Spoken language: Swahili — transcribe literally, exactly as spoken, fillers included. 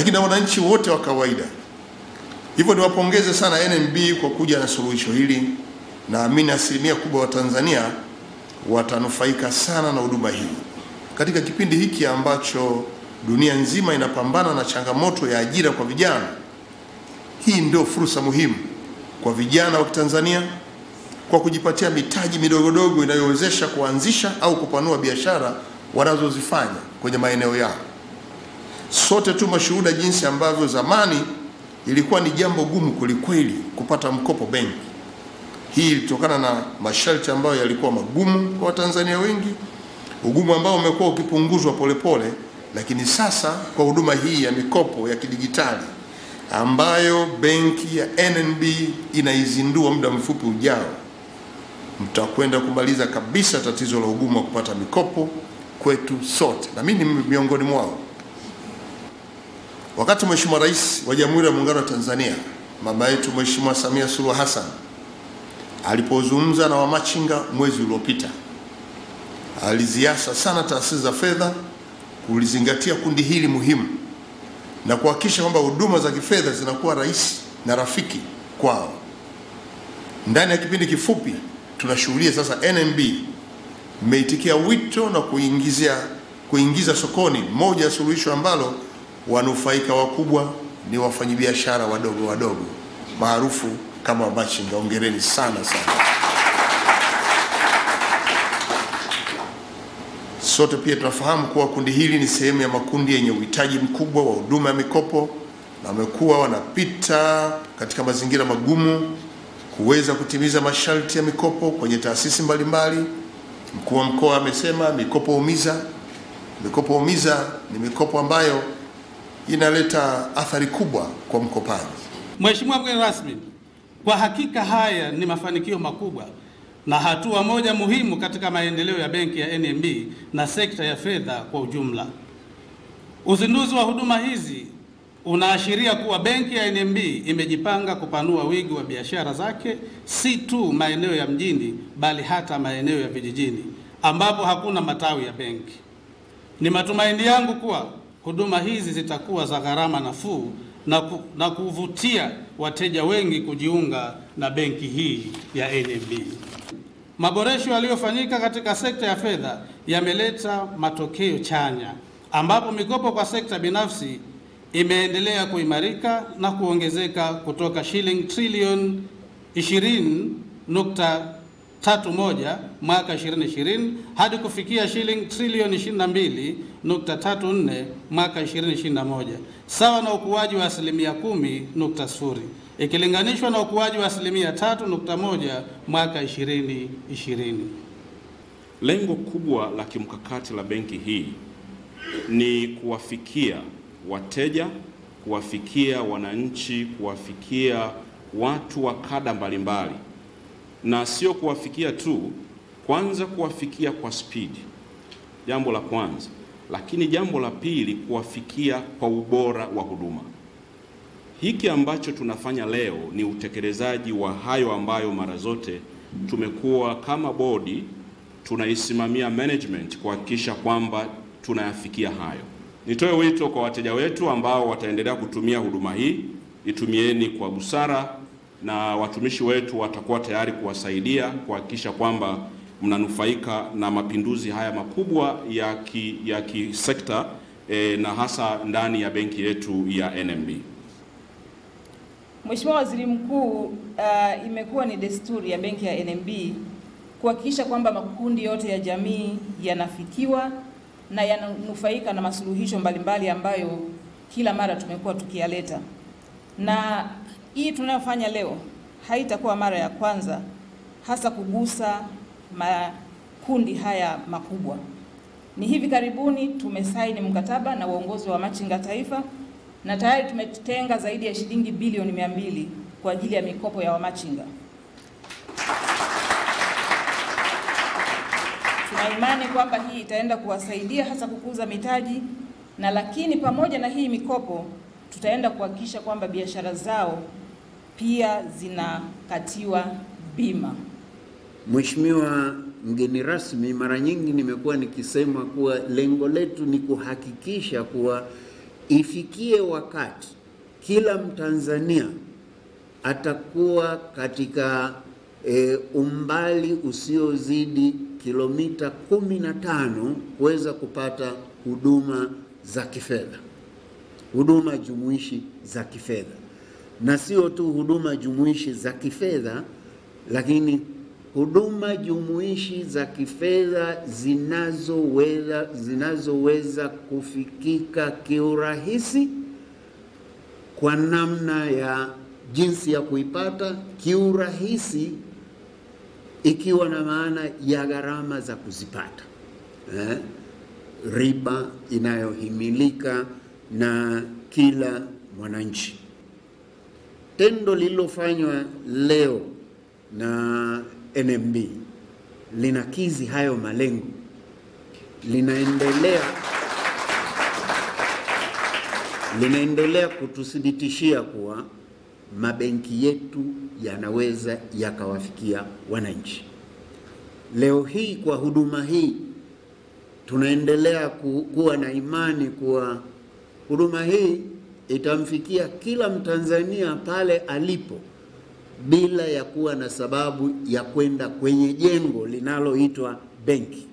lakini na wananchi wote wa kawaida. Hivyo niwapongeze sana N M B kwa kuja na suluhisho hili. Naamini asilimia kubwa wa Tanzania watanufaika sana na huduma hii. Katika kipindi hiki ambacho dunia nzima inapambana na changamoto ya ajira kwa vijana, hii ndio fursa muhimu kwa vijana wa Tanzania kwa kujipatia mitaji midogodogo inayowezesha kuanzisha au kupanua biashara wanazozifanya kwenye maeneo yao. Sote tu mashuhuda jinsi ambavyo zamani ilikuwa ni jambo gumu kulikweli kupata mkopo benki. Hii ilitokana na masharti ambayo yalikuwa magumu kwa Watanzania wengi, ugumu ambao umekuwa ukipunguzwa polepole, lakini sasa kwa huduma hii ya mikopo ya kidigitali ambayo benki ya N N B inaizindua muda mfupi ujao, mtakwenda kumaliza kabisa tatizo la ugumu wa kupata mikopo kwetu sote, na mimi ni miongoni mwao. Wakati Mheshimiwa Rais wa Jamhuri ya Muungano wa Tanzania, mama yetu Mheshimiwa Samia Suluhu Hassan, alipozungumza na wamachinga mwezi uliopita, aliziasa sana taasisi za fedha kulizingatia kundi hili muhimu na kuhakikisha kwamba huduma za kifedha zinakuwa rahisi na rafiki kwao. Ndani ya kipindi kifupi tunashuhudia sasa N M B imeitikia wito na kuingiza kuingiza sokoni moja ya suluhisho ambalo wanufaika wakubwa ni wafanyabiashara wadogo wadogo maarufu kama wamachinga. Hongereni sana sana. Sote pia tunafahamu kuwa kundi hili ni sehemu ya makundi yenye uhitaji mkubwa wa huduma ya mikopo na wamekuwa wanapita katika mazingira magumu kuweza kutimiza masharti ya mikopo kwenye taasisi mbalimbali. Mkuu wa mkoa amesema mikopo umiza. Mikopo umiza ni mikopo ambayo inaleta athari kubwa kwa mkopaji. Mheshimiwa mgeni rasmi, kwa hakika haya ni mafanikio makubwa na hatua moja muhimu katika maendeleo ya benki ya N M B na sekta ya fedha kwa ujumla. Uzinduzi wa huduma hizi unaashiria kuwa benki ya N M B imejipanga kupanua wigo wa biashara zake si tu maeneo ya mjini bali hata maeneo ya vijijini ambapo hakuna matawi ya benki. Ni matumaini yangu kuwa huduma hizi zitakuwa za gharama nafuu na, ku, na kuvutia wateja wengi kujiunga na benki hii ya N M B. Maboresho yaliyofanyika katika sekta ya fedha yameleta matokeo chanya ambapo mikopo kwa sekta binafsi imeendelea kuimarika na kuongezeka kutoka shilingi trilioni ishirini nukta tatu moja mwaka ishirini ishirini hadi kufikia shilingi trilioni ishirini na mbili nukta tatu nne mwaka ishirini ishirini na moja, sawa na ukuaji wa asilimia kumi nukta sifuri ikilinganishwa na ukuaji wa asilimia tatu nukta moja mwaka ishirini ishirini. Lengo kubwa la kimkakati la benki hii ni kuwafikia wateja, kuwafikia wananchi, kuwafikia watu wa kada mbalimbali, na sio kuwafikia tu, kwanza kuwafikia kwa speed, jambo la kwanza, lakini jambo la pili kuwafikia kwa ubora wa huduma. Hiki ambacho tunafanya leo ni utekelezaji wa hayo ambayo mara zote tumekuwa kama bodi tunaisimamia management kuhakikisha kwamba tunayafikia hayo. Nitoe wito kwa wateja wetu ambao wataendelea kutumia huduma hii, itumieni kwa busara na watumishi wetu watakuwa tayari kuwasaidia kuhakikisha kwamba mnanufaika na mapinduzi haya makubwa ya ki, ya kisekta eh, na hasa ndani ya benki yetu ya N M B. Mheshimiwa Waziri Mkuu, uh, imekuwa ni desturi ya benki ya N M B kuhakikisha kwamba makundi yote ya jamii yanafikiwa na yananufaika na masuluhisho mbalimbali ambayo kila mara tumekuwa tukiyaleta. Na hii tunayofanya leo haitakuwa mara ya kwanza hasa kugusa makundi haya makubwa. Ni hivi karibuni tumesaini mkataba na uongozi wa machinga taifa na tayari tumetenga zaidi ya shilingi bilioni mia mbili kwa ajili ya mikopo ya wamachinga. Tuna imani kwamba hii itaenda kuwasaidia hasa kukuza mitaji, na lakini pamoja na hii mikopo tutaenda kuhakikisha kwamba biashara zao pia zinakatiwa bima. Mheshimiwa mgeni rasmi, mara nyingi nimekuwa nikisema kuwa lengo letu ni kuhakikisha kuwa Ifikie wakati kila Mtanzania atakuwa katika e, umbali usiozidi kilomita kumi na tano kuweza kupata huduma za kifedha, huduma jumuishi za kifedha, na sio tu huduma jumuishi za kifedha, lakini huduma jumuishi za kifedha zinazoweza zinazoweza kufikika kiurahisi kwa namna ya jinsi ya kuipata kiurahisi, ikiwa na maana ya gharama za kuzipata, eh? riba inayohimilika na kila mwananchi. Tendo lililofanywa leo na N M B linakidhi hayo malengo, linaendelea linaendelea kututhibitishia kuwa mabenki yetu yanaweza yakawafikia wananchi. Leo hii kwa huduma hii tunaendelea kuwa na imani kuwa huduma hii itamfikia kila Mtanzania pale alipo, bila ya kuwa na sababu ya kwenda kwenye jengo linaloitwa benki.